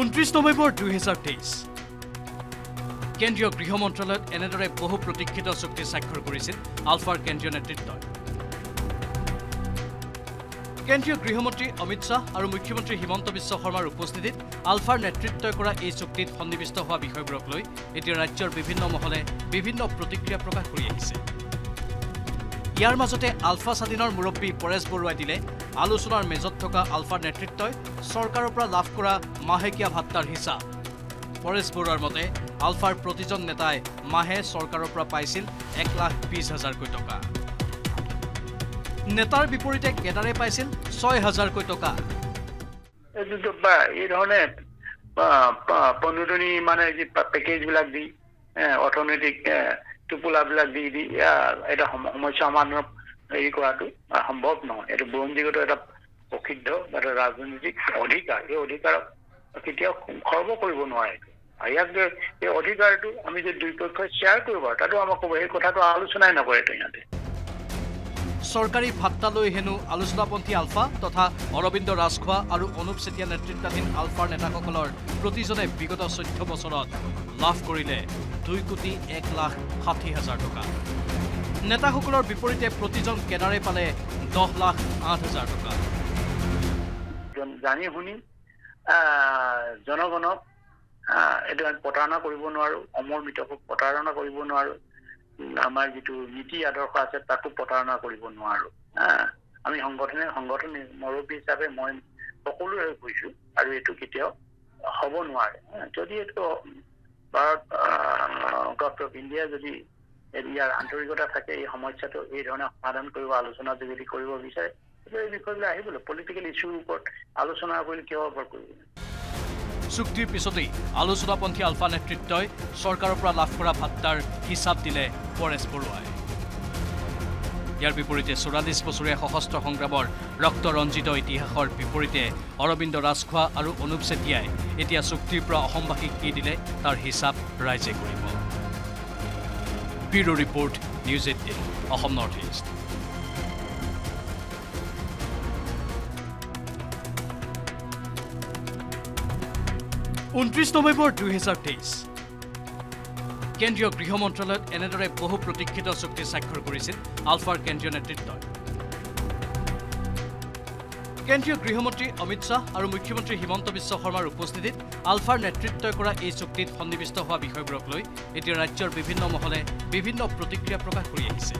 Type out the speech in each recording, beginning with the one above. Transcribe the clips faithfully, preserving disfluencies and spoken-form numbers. ঊনত্ৰিশ নৱেম্বৰ দুই হাজাৰ তেইছ কেন্দ্ৰীয় গৃহ মন্ত্ৰালয়ত এনেদৰে বহু প্ৰতীক্ষিত চুক্তি স্বাক্ষৰ কৰিছিল আলফাৰ কেন্দ্ৰীয় নেতৃত্বই। কেন্দ্ৰীয় গৃহমন্ত্ৰী অমিত শাহ আৰু মুখ্যমন্ত্ৰী হিমন্ত বিশ্ব শৰ্মাৰ উপস্থিতিত আলফাৰ নেতৃত্বই কৰা এই চুক্তিত সন্নিৱিষ্ট হোৱা বিষয়বোৰক লৈ এতিয়া ৰাজ্যৰ বিভিন্ন মহলে বিভিন্ন প্ৰতিক্ৰিয়া প্ৰকাশ কৰি আহিছে। ইয়াৰ মাজতে আলফা স্বাধীনৰ মুৰব্বী পৰেশ বৰুৱাই দিলে আলোচনাৰ মেজত থকা আলফাৰ নেতৃত্বই চৰকাৰৰ পৰা লাভ কৰা মাহেকীয়া ভাত্তাৰ হিচাপ। পৰেশ বৰুৱাৰ মতে আলফাৰ প্ৰতিজন নেতাই মাহে চৰকাৰৰ পৰা পাইছিল এক লাখ বিশ হাজাৰকৈ টকা। নেতার বিপরীতে কেদারে পাইছিল ছয় হাজার কোটি টাকা। এই ধরনের পণ্যধনী মানে যে প্যাকেজ বিলাক দি অর্থনৈতিক টোপোলা বিলাক দি দি এটা সমস্যা সমাধান হেৰি কৰাটো সম্ভৱ নহয়। এটা বৰণজিগত এটা প্ৰসিদ্ধ এটা ৰাজনৈতিক অধিকাৰ, এই অধিকাৰক কেতিয়াও খৰ্ব কৰিব নোৱাৰে। আৰু ইয়াক যে এই অধিকাৰটো আমি যে দুই পক্ষই শ্বেয়াৰ কৰিব তাতো আমাক এই কথাটো আলোচনাই নকৰে। ইয়াতে সরকারি ভাত্তা লৈ হেনু আলোচনাপন্থী আলফা তথা অরবিন্দ রাজখোৱা আর অনুপ চেতিয়া নেতৃত্বাধীন আলফার নেতাসকলৰ প্ৰতিজনে বিগত চৈধ্য বছৰত লাভ কৰিলে দুই কোটি এক লাখ ষাঠি হাজার টাকা। নেতাসকলৰ বিপৰীতে প্ৰতিজন কেদাৰে পালে দহ লাখ আঠ হাজার টাকা। জানি শুনি জনগণক প্ৰতাৰণা কৰিব নোৱাৰো, অমৰ মৃতকক প্ৰতাৰণা কৰিব নোৱাৰো, আমাৰ যেটো নীতি আদৰ্শ আছে তাকো প্ৰতাৰণা কৰিব নোৱাৰো। আমি সংগঠনে সংগঠনে মুৰব্বী হিচাপে মই সকলোৰে হৈ কৈছো আৰু এটো কেতিয়াও হ'ব নোৱাৰে। যদি এটো ভাৰত গভৰ্ণমেণ্ট অফ ইণ্ডিয়া যদি ইয়াৰ আন্তৰিকতা থাকে এই সমস্যাটো এই ধৰণে সমাধান কৰিব আলোচনা যদি কৰিব বিচাৰে এই বিষয়লৈ আহিবলৈ পলিটিকেল ইস্যুৰ ওপৰত আলোচনা কৰিলে কিয় হ'ব কৰিব। চুক্তিৰ পিছতেই আলোচনাপন্থী আলফা নেতৃত্বই চৰকাৰৰ পৰা লাভ কৰা ভাত্তাৰ হিচাপ দিলে পৰেশ বৰুৱাই। ইয়াৰ বিপৰীতে চৌৰাল্লিছ বছৰীয়া সশস্ত্ৰ সংগ্ৰামৰ ৰক্তৰঞ্জিত ইতিহাসৰ বিপৰীতে অৰবিন্দ ৰাজখোৱা আৰু অনুপ চেতিয়াই এতিয়া চুক্তিৰ পৰা অসমবাসীক কি দিলে তাৰ হিচাপ ৰাইজে কৰিব। Bureau' report, news eighteen, Assam north east. ঊনত্ৰিশ নৱেম্বৰ দুই হাজাৰ তেইছ কেন্দ্ৰীয় গৃহ মন্ত্ৰালয়ত এনেদৰে বহু প্ৰতীক্ষিত চুক্তি স্বাক্ষৰ কৰিছিল আলফাৰ কেন্দ্ৰীয় নেতৃত্বই। কেন্দ্ৰীয় গৃহমন্ত্ৰী অমিত শাহ আৰু মুখ্যমন্ত্ৰী হিমন্ত বিশ্ব শৰ্মাৰ উপস্থিতিত আলফাৰ নেতৃত্বই কৰা এই চুক্তিত সন্নিৱিষ্ট হোৱা বিষয়বোৰক লৈ এতিয়া ৰাজ্যৰ বিভিন্ন মহলে বিভিন্ন প্ৰতিক্ৰিয়া প্ৰকাশ কৰি আহিছে।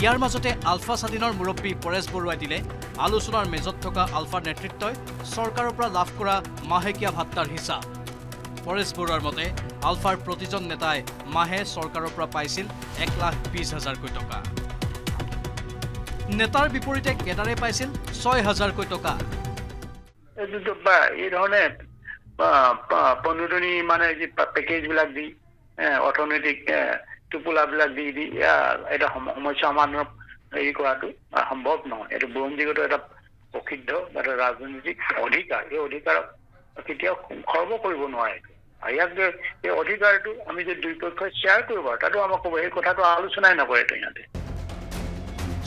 ইয়াৰ মাজতে আলফা স্বাধীনৰ মুৰব্বী পৰেশ বৰুৱাই দিলে আলোচনাৰ মেজত থকা আলফাৰ নেতৃত্বই চৰকাৰৰ পৰা লাভ কৰা মাহেকীয়া ভাত্তাৰ হিচাপ। পৰেশ বৰুৱাৰ মতে আলফাৰ প্ৰতিজন নেতাই মাহে চৰকাৰৰ পৰা পাইছিল এক লাখ বিশ হাজাৰকৈ টকা। নেতাৰ বিপৰীতে কেদাৰে পাইছিল ছয় হাজাৰকৈ টকা। এই ধৰণে পণ্যধনী মানে যি পেকেজ বিলাক দি অৰ্থনৈতিক টোপোলা বিলাক দি দি এটা সমস্যা সমাধান হেৰি কৰাটো সম্ভৱ নহয়। এইটো বৰণজিগত এটা প্ৰসিদ্ধ এটা ৰাজনৈতিক অধিকাৰ, এই অধিকাৰক কেতিয়াও খৰ্ব কৰিব নোৱাৰে। আৰু ইয়াক যে এই অধিকাৰটো আমি যে দুই পক্ষই শ্বেয়াৰ কৰিব তাতো আমাক এই কথাটো আলোচনাই নকৰে। ইয়াতে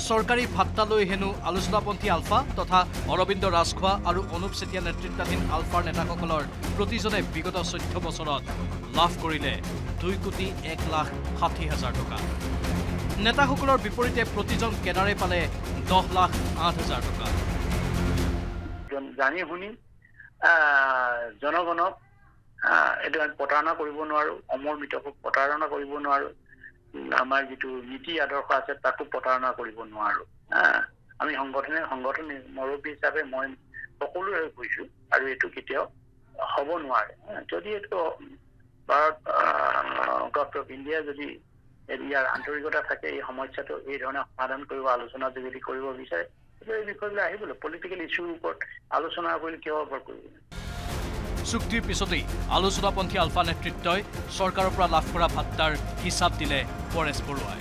চৰকাৰী ভাত্তা লৈ হেনু আলোচনাপন্থী আলফা তথা অৰবিন্দ ৰাজখোৱা আৰু অনুপ চেতিয়া নেতৃত্বাধীন আলফাৰ নেতাসকলৰ প্ৰতিজনে বিগত চৈধ্য বছৰত লাভ কৰিলে দুই কোটি এক লাখ ষাঠি হাজাৰ টকা। নেতাসকলৰ বিপৰীতে প্ৰতিজন কেদাৰে পালে দহ লাখ আঠ হাজাৰ টকা। জানি শুনি জনগণক এইটো প্ৰতাৰণা কৰিব নোৱাৰো, অমৰ মৃতকক প্ৰতাৰণা কৰিব নোৱাৰো, আমাৰ যেটো নীতি আদৰ্শ আছে তাকো প্ৰতাৰণা কৰিব নোৱাৰো। আমি সংগঠনে সংগঠনে মুৰব্বী হিচাপে মই সকলোৰে হৈ কৈছো আৰু এইটো কেতিয়াও হ'ব নোৱাৰে। যদি এইটো ভাৰত গভৰ্ণমেণ্ট অফ ইণ্ডিয়া যদি ইয়াৰ আন্তৰিকতা থাকে এই সমস্যাটো এই ধৰণে সমাধান কৰিব আলোচনা যদি কৰিব বিচাৰে এই বিষয়লৈ আহিবলৈ পলিটিকেল ইস্যুৰ ওপৰত আলোচনা কৰিলে কিয় হ'ব কৰিব। চুক্তিৰ পিছতেই আলোচনাপন্থী আলফা নেতৃত্বই চৰকাৰৰ পৰা লাভ কৰা ভাত্তাৰ হিচাপ দিলে পৰেশ বৰুৱাই।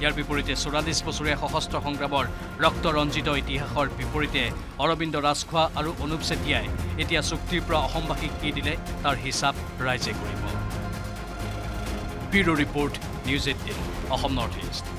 ইয়াৰ বিপৰীতে চৌৰাল্লিছ বছৰীয়া সশস্ত্ৰ সংগ্ৰামৰ ৰক্তৰঞ্জিত ইতিহাসৰ বিপৰীতে অৰবিন্দ ৰাজখোৱা আৰু অনুপ চেতিয়াই এতিয়া চুক্তিৰ পৰা অসমবাসীক কি দিলে তাৰ হিচাপ ৰাইজে কৰিব। Bureau' report, news eighteen, Assam north east.